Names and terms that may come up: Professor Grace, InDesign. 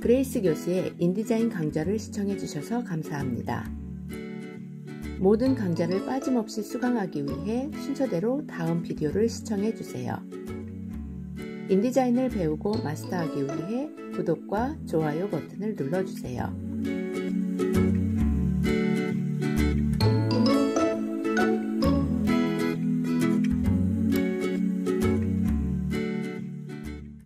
그레이스 교수의 인디자인 강좌를 시청해주셔서 감사합니다. 모든 강좌를 빠짐없이 수강하기 위해 순서대로 다음 비디오를 시청해주세요. 인디자인을 배우고 마스터하기 위해 구독과 좋아요 버튼을 눌러주세요.